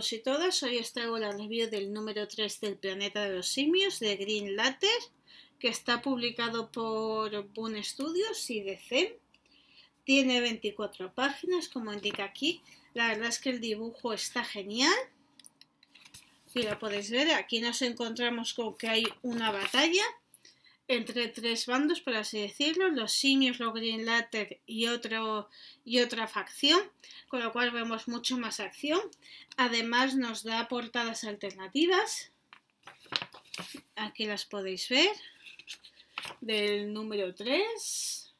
todos y todas, hoy os traigo la review del número 3 del Planeta de los Simios de Green Lantern, que está publicado por Boom Studios y DC. Tiene 24 páginas, como indica aquí. La verdad es que el dibujo está genial. Si lo podéis ver, aquí nos encontramos con que hay una batalla entre tres bandos, por así decirlo, los simios, los Green Lantern y otra facción, con lo cual vemos mucho más acción. Además nos da portadas alternativas, aquí las podéis ver, del número 3,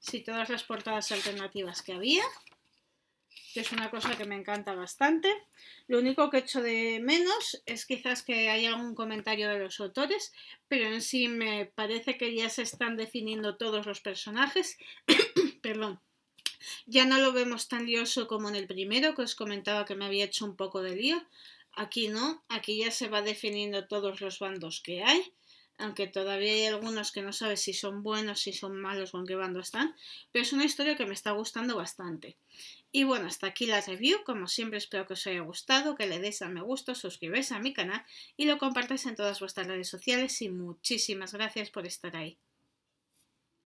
sí, todas las portadas alternativas que había, que es una cosa que me encanta bastante. Lo único que echo de menos es quizás que haya algún comentario de los autores, pero en sí me parece que ya se están definiendo todos los personajes. Perdón. Ya no lo vemos tan lioso como en el primero, que os comentaba que me había hecho un poco de lío. Aquí no, aquí ya se va definiendo todos los bandos que hay, aunque todavía hay algunos que no sabes si son buenos, si son malos, con qué bando están, pero es una historia que me está gustando bastante. Y bueno, hasta aquí la review, como siempre espero que os haya gustado, que le deis a me gusta, suscribáis a mi canal y lo compartáis en todas vuestras redes sociales, y muchísimas gracias por estar ahí.